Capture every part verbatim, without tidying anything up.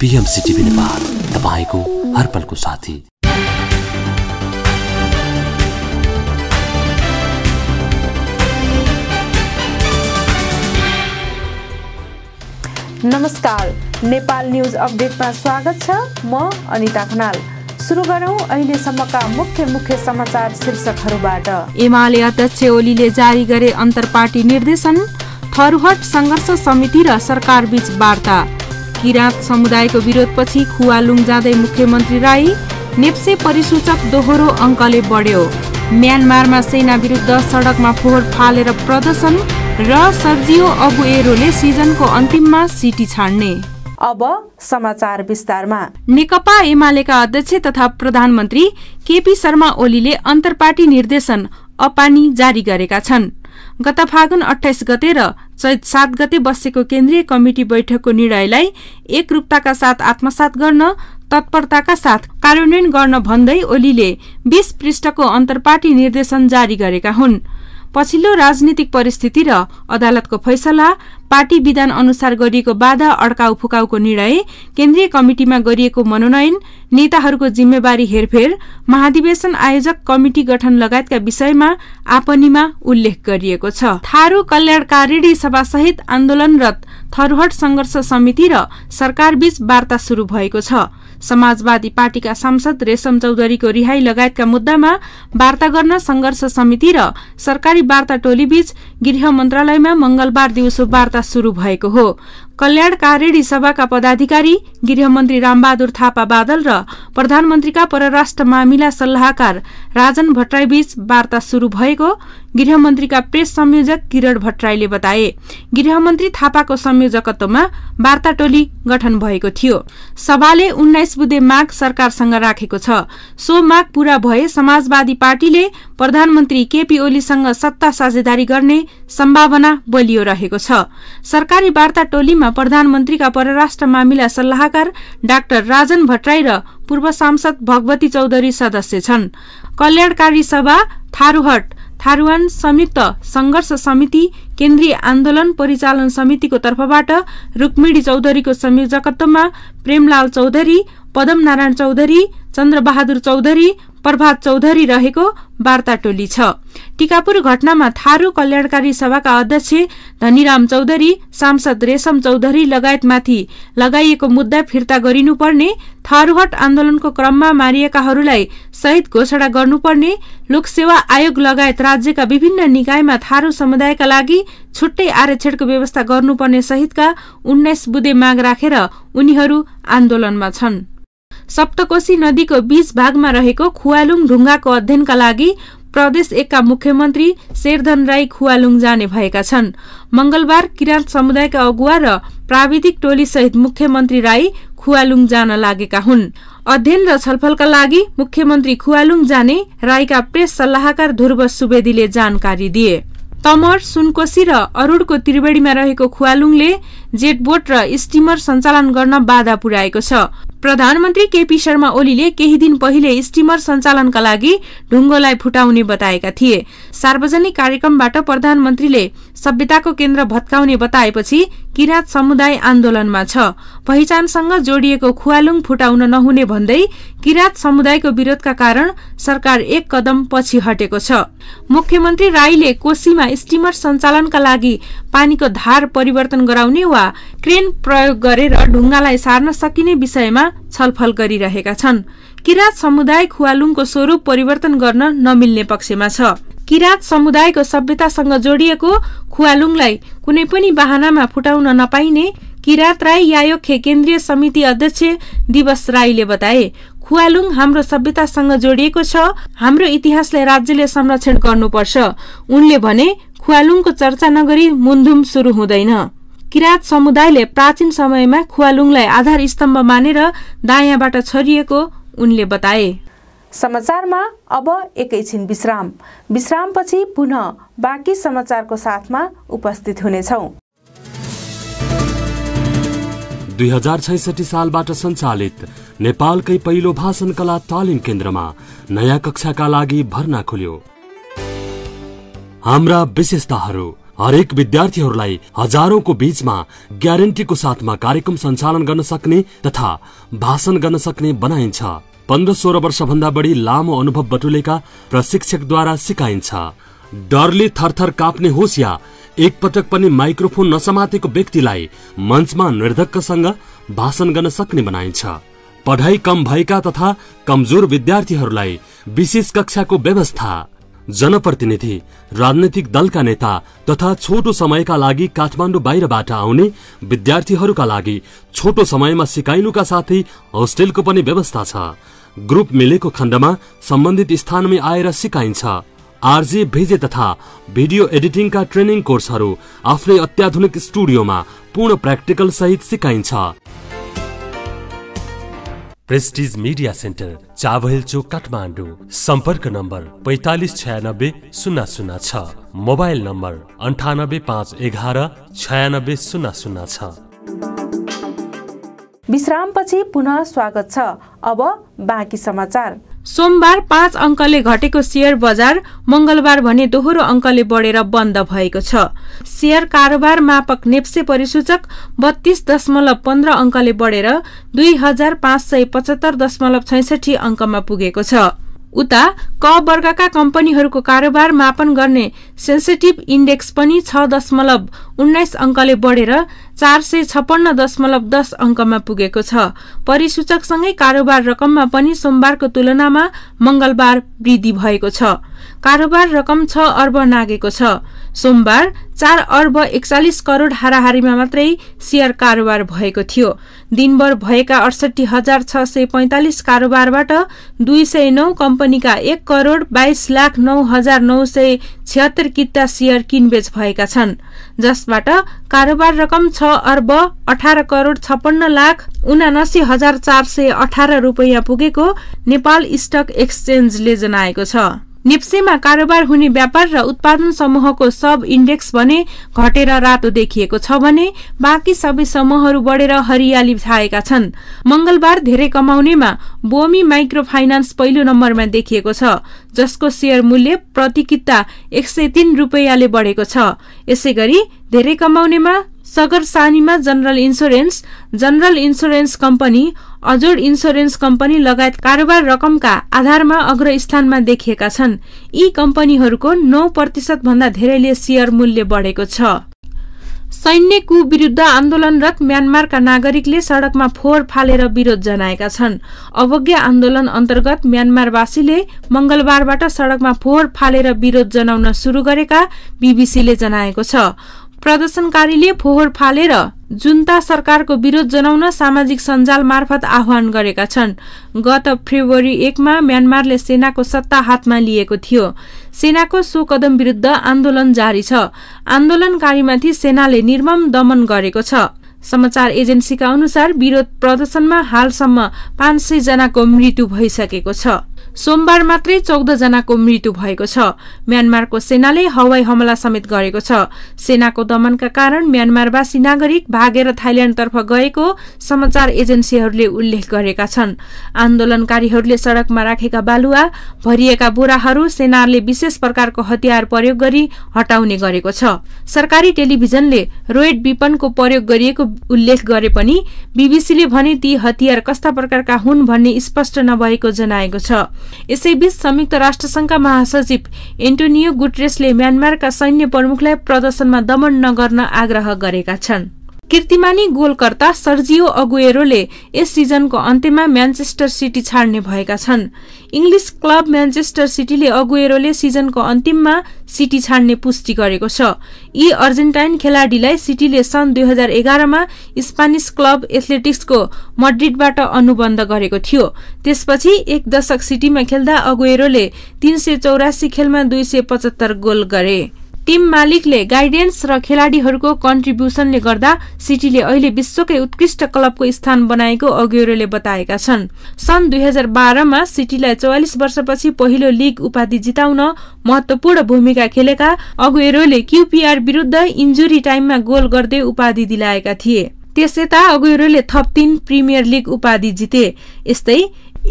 PMC TV Nepal तपाईको हर पलको साथी। नमस्कार, नेपाल न्यूज अपडेटमा स्वागत छ। म अनिता खनाल। सुरु गरौं अहिलेसम्मका मुख्य मुख्य समाचार शीर्षकहरूबाट। एमाले अध्यक्ष ओलीले जारी गरे अन्तरपार्टी निर्देशन। थरुहट संघर्ष समिति र सरकार बीच वार्ता। किराँत समुदायको विरोधपछि खुवालुङ जाँदै मुख्यमन्त्री राई। नेप्से परिसूचक दोहोरो अङ्कले बढ्यो। म्यानमारमा सेना विरुद्ध सडकमा फोहोर फालेर प्रदर्शन र सर्जिओ अगुएरोले सिजनको अन्तिममा सिटी छाड्ने। अब समाचार विस्तारमा। नेकपा एमालेका अध्यक्ष तथा प्रधानमन्त्री केपी शर्मा ओलीले अन्तरपार्टी निर्देशन अपानी जारी गरेका छन्। गत फागुन अठाइस गते र चैत सात गते बसेको केन्द्रीय कमिटी बैठकको निर्णयलाई एकरूपताका साथ आत्मसात गर्न तत्परताका साथ कार्यान्वयन गर्न भन्दै ओलीले बीस पृष्ठको अन्तरपार्टी निर्देशन जारी गरेका हुन्। पछिल्लो राजनीतिक परिस्थिति र अदालतको फैसला, पार्टी विधान अनुसार गरिएको बाधा अड्काउ फुकाउको निर्णय, केन्द्रीय कमिटिमा गरिएको मनोनयन, नेताहरूको जिम्मेवारी हेरफेर, महाधिवेशन आयोजक कमिटी गठन लगायतका विषयमा आपनिमा उल्लेख गरिएको छ। थारू कल्याणकारिणी सभासहित आन्दोलनरत थरुहट संघर्ष समिति र सरकारबीच वार्ता शुरू भएको छ। समाजवादी पार्टीका सांसद रेशम चौधरीको रिहाई लगायतका मुद्दामा वार्ता गर्न संघर्ष समिति र सरकारी वार्ता टोलीबीच गृह मन्त्रालयमा मंगलबार दिउँसो वार्ता शुरू भएको हो। कल्याणकारिणी सभाका पदाधिकारी गृहमन्त्री रामबहादुर थापा बादल र प्रधानमन्त्रीका परराष्ट्र मामिला सल्लाहकार राजन भट्टाई बीच वार्ता शुरू भएको गृहमन्त्रीका प्रेस संयोजक किरण भट्टाईले बताए। गृहमन्त्री थापाको संयोजकत्वमा वार्ता टोली गठन भएको थियो। सभाले उन्नाइस बुधे माग सरकारसँग राखेको छ। सो माग पूरा भए समाजवादी पार्टीले प्रधानमन्त्री केपी ओलीसँग सत्ता साझेदारी गर्ने सम्भावना बलियो रहेको छ। सरकारी वार्ता टोली प्रधानमन्त्रीका परराष्ट्र मामिला सल्लाहकार डाक्टर राजन भट्टाई र पूर्व सांसद भगवती चौधरी सदस्य छन्। कल्याणकारी सभा, थारूहट थारूवान संयुक्त संघर्ष समिति, केन्द्रीय आन्दोलन परिचालन समितिको तर्फबाट रुक्मिणी चौधरीको संयोजकत्वमा प्रेमलाल चौधरी, पदम नारायण चौधरी, चंद्रबहादुर चौधरी, प्रभात चौधरी रहेको वार्ता टोली छ। टीकापुर घटनामा थारू कल्याणकारी सभाका अध्यक्ष धनीराम चौधरी, सांसद रेशम चौधरी लगायतमाथि लगाइएको मुद्दा फिर्ता गरिनुपर्ने, थारूहट आन्दोलनको क्रममा मारिएकाहरूलाई शहीद घोषणा गर्नुपर्ने, लोकसेवा आयोग लगायत राज्यका विभिन्न निकायमा थारू समुदायका लागि छुट्टै आरक्षणको व्यवस्था गर्नुपर्ने सहितका उन्नाइस बुधे माग राखेर उनीहरू आन्दोलनमा छन्। सप्तकोशी नदीको बीच भागमा रहेको खुवालुङ ढुङ्गाको अध्ययनका लागि प्रदेश एकका मुख्यमन्त्री शेरधन राई खुवालुङ जाने भएका छन्। मंगलबार किराँत समुदायका अगुवा र प्राविधिक टोली सहित मुख्यमन्त्री राई खुवालुङ जान लागेका हुन्। अध्ययन र छलफलका लागि मुख्यमन्त्री खुवालुङ जाने राईका प्रेस सल्लाहकार ध्रुव सुवेदीले जानकारी दिए। तमर, सुनकोशी र अरुणको त्रिवेणीमा रहेको खुवालुङले जेटबोट र स्टिमर सञ्चालन गर्न बाधा पुर्याएको छ। प्रधानमन्त्री केपी शर्मा ओलीले केही दिन पहिले स्टिमर सञ्चालनका लागि ढुङ्गोलाई फुटाउने बताएका थिए। सार्वजनिक कार्यक्रमबाट प्रधानमन्त्रीले सभ्यताको केन्द्र भत्काउने बताएपछि किराँत समुदाय आन्दोलनमा छ। पहिचानसँग जोडिएको खुवालुङ फुटाउन नहुने भन्दै किराँत समुदायको विरोधका कारण सरकार एक कदम पछि हटेको छ। मुख्यमन्त्री राईले कोशीमा स्टिमर सञ्चालनका लागि पानीको धार परिवर्तन गराउने वा क्रेन प्रयोग गरेर ढुङ्गालाई सार्न सकिने विषयमा छलफल गरिरहेका छन्। किराँत समुदाय खुवालुङको स्वरूप परिवर्तन गर्न नमिल्ने पक्षमा छ। किराँत समुदायको सभ्यतासँग जोडिएको खुवालुङलाई कुनै पनि बहानामा फुटाउन नपाइने किराँत राई यायोखे केन्द्रीय समिति अध्यक्ष दिवस राईले बताए। खुवालुङ हाम्रो सभ्यतासँग जोडिएको छ, हाम्रो इतिहासलाई राज्यले संरक्षण गर्नुपर्छ। उनले भने खुवालुङको चर्चा नगरी मुन्धुम सुरु हुँदैन। किराँत समुदायले प्राचीन समयमा खुवालुङलाई आधार स्तम्भ मानेर दायाँबाट छरिएको उनले बताए। समाचारमा अब एकैछिन विश्राम। विश्रामपछि पुनः बाँकी समाचारको साथमा उपस्थित हुनेछौँ। दुई हजार छैसठी सालबाट सञ्चालित नेपालकै पहिलो भाषण कला तालिम केन्द्रमा नयाँ कक्षाका लागि भर्ना खुल्यो। हाम्रा विशेषताहरू: हरेक विद्यार्थीहरूलाई हजारौंको बीचमा ग्यारेन्टीको साथमा कार्यक्रम सञ्चालन गर्न सक्ने तथा भाषण गर्न सक्ने बनाइन्छ। पन्ध्र सोह्र वर्ष भन्दा बढी लामो अनुभव बटुलेका प्रशिक्षकद्वारा सिकाइन्छ। डरले थरथर काप्ने होस् या एकपटक पनि माइक्रोफोन नसमातेको व्यक्तिलाई मञ्चमा निर्धक्कसँग भाषण गर्न सक्ने बनाइन्छ। पढाई कम भएका तथा कमजोर विद्यार्थीहरूलाई विशेष कक्षाको व्यवस्था। जनप्रतिनिधि, राजनीतिक दलका नेता तथा छोटो समयका लागि काठमाडौँ बाहिरबाट आउने विद्यार्थीहरूका लागि छोटो समयमा सिकाइनुका साथै होस्टेलको पनि व्यवस्था छ। ग्रुप मिलेको खण्डमा सम्बन्धित स्थानमै आएर सिकाइन्छ। आरजे भेजे तथा भिडियो एडिटिङका ट्रेनिङ कोर्सहरू आफ्नै अत्याधुनिक स्टुडियोमा पूर्ण प्र्याक्टिकल सहित सिकाइन्छ। प्रेस्टिज मीडिया सेन्टर, चावहिल चोक, काठमाडौँ। सम्पर्क नम्बर पैंतालीस छयानब्बे शून्य शून्य छ, मोबाइल नम्बर अन्ठानब्बे पाँच एघार छयानब्बे शून्य शून्य छ। विश्रामपछि पुनः स्वागत छ। अब बाँकी समाचार। सोमबार पाँच अङ्कले घटेको शेयर बजार मंगलबार भने दोहोरो अङ्कले बढेर बन्द भएको छ। शेयर कारोबार मापक नेप्से परिसूचक बत्तीस दशमलव पन्ध्र अङ्कले बढेर दुई हजार पाँच सय पचहत्तर दशमलव छैसठी अङ्कमा पुगेको छ। उता क वर्गका कम्पनीहरूको कारोबार मापन गर्ने सेन्सेटिभ इन्डेक्स पनि छ दशमलव उन्नाइस अङ्कले बढेर चार सय छप्पन्न दशमलव दस अङ्कमा पुगेको छ। परिसूचकसँगै कारोबार रकममा पनि सोमबारको तुलनामा मंगलबार वृद्धि भएको छ। कारोबार रकम छ अर्ब नागेको छ। सोमबार चार अर्ब एकचालिस करोड हाराहारीमा मात्रै शेयर कारोबार भएको थियो। दिनभर भएका अडसठी हजार छ सय पैंतालिस कारोबारबाट दुई सय नौ कम्पनीका एक करोड बाइस लाख नौ हजार नौ सय छिहत्तर किता शेयर किनबेच भएका छन्, जसबाट कारोबार रकम छ अर्ब अठार करोड छप्पन्न लाख उनासी हजार चार सय अठार रुपियाँ पुगेको नेपाल स्टक एक्सचेंजले जनाएको छ। नेप्सेमा कारोबार हुने व्यापार र उत्पादन समूहको सब इन्डेक्स भने घटेर रातो देखिएको छ भने बाँकी सबै समूहहरू बढेर हरियाली छाएका छन्। मंगलबार धेरै कमाउनेमा बोमी माइक्रो फाइनान्स पहिलो नम्बरमा देखिएको छ, जसको शेयर मूल्य प्रति किता एक सय तीन रुपियाँले बढेको छ। यसैगरी धेरै कमाउनेमा सागर सानीमा general insurance, general insurance company, Ajod insurance company लगायत कारोबार रकमका आधारमा अग्र स्थानमा देखिएका छन्। यी कम्पनीहरूको नौ प्रतिशत भन्दा धेरैले शेयर मूल्य बढेको छ। सैन्य कु विरुद्ध आन्दोलनरत म्यानमारका नागरिकले सड़कमा फोहोर फालेर विरोध जनाएका छन्। अवज्ञा आन्दोलन अन्तर्गत म्यानमारवासीले मंगलबारबाट सड़कमा फोहोर फालेर विरोध जनाउन शुरू गरेका बीबीसीले जनाएको छ। प्रदर्शनकारीले फोहोर फालेर जुन्ता सरकारको विरोध जनाउन सामाजिक सञ्जाल मार्फत आह्वान गरेका छन्। गत फेब्रुअरी एकमा म्यानमारले सेनाको सत्ता हातमा लिएको थियो। सेनाको सो कदम विरुद्ध आन्दोलन जारी छ। आन्दोलनकारीमाथि सेनाले निर्मम दमन गरेको छ। समाचार एजेन्सीका अनुसार विरोध प्रदर्शनमा हालसम्म पाँच सय जनाको मृत्यु भइसकेको छ। सोमबार मात्रै चौध जनाको मृत्यु भएको छ। म्यानमारको सेनाले हवाई हमला समेत गरेको छ। सेनाको दमनका कारण म्यानमारवासी नागरिक भागेर थाइल्याण्डतर्फ गएको समाचार एजेन्सीहरूले उल्लेख गरेका छन्। आन्दोलनकारीहरूले सड़कमा राखेका बालुवा भरिएका बोराहरू सेनाले विशेष प्रकारको हतियार प्रयोग गरी हटाउने गरेको छ। सरकारी टेलिभिजनले रोएड विपनको प्रयोग गरिएको उल्लेख गरे पनि बीबीसीले भने ती हतियार कस्ता प्रकारका हुन् भन्ने स्पष्ट नभएको जनाएको छ। यसैबीच संयुक्त राष्ट्रसंघका महासचिव एंटोनियो गुटरेसले म्यानमारका सैन्य प्रमुखलाई प्रदर्शनमा दमन नगर्न आग्रह गरेका छन्। कीर्तिमानी गोलकर्ता सर्जिओ अगुएरोले यस सिजनको अन्त्यमा मैनचेस्टर सिटी छाड्ने भएका छन्। इंग्लिश क्लब मैनचेस्टर सिटीले अगुएरोले सिजनको अन्तिममा सिटी छाड्ने पुष्टि गरेको छ। यी अर्जेन्टाइन खेलाडीलाई सिटीले सन् दुई हजार एघारमा स्पेनिस क्लब एथ्लेटिक्सको मड्रिडबाट अनुबन्ध गरेको थियो। त्यसपछि एक दशक सिटीमा खेल्दा अगुएरोले तीन सय चौरासी खेलमा दुई सय पचहत्तर गोल गरे। टिम मालिकले गाइडेन्स र खेलाडीहरूको कन्ट्रिब्युसनले गर्दा सिटीले अहिले विश्वकै उत्कृष्ट क्लबको स्थान बनाएको अगुएरोले बताएका छन्। सन् दुई हजार बाह्रमा सिटीलाई चौवालिस वर्षपछि पहिलो लीग उपाधि जिताउन महत्वपूर्ण भूमिका खेलेका अगुएरोले क्यूपीआर विरुद्ध इन्जुरी टाइममा गोल गर्दै उपाधि दिलाएका थिए। त्यसैता अगुएरोले थप तीन प्रिमियर लीग उपाधि जिते। यस्तै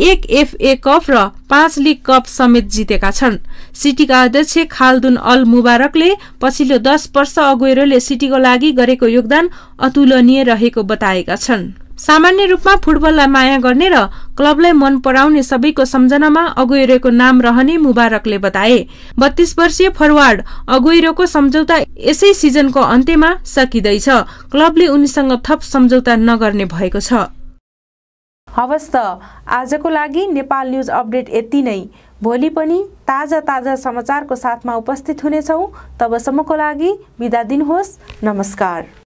एक एफए कप र पाँच लीग कप समेत जितेका छन्। सिटीका अध्यक्ष खालदून अल मुबारकले पछिल्लो दस वर्ष अगुएरोले सिटीको लागि गरेको योगदान अतुलनीय रहेको बताएका छन्। सामान्य रूपमा फुटबललाई माया गर्ने र क्लबलाई मन पराउने सबैको सम्झनामा अगुएरोको नाम रहने मुबारकले बताए। बत्तीस वर्षीय फरवार्ड अगुएरोको सम्झौता यसै सिजनको अन्त्यमा सकिँदैछ। क्लबले उनीसँग थप सम्झौता नगर्ने भएको छ। हवस् त आजको लागि नेपाल न्यूज अपडेट यति नै। भोलि पनि ताजा ताजा समाचारको साथमा उपस्थित हुनेछौँ। तबसम्मको लागि बिदा दिनुहोस्। नमस्कार।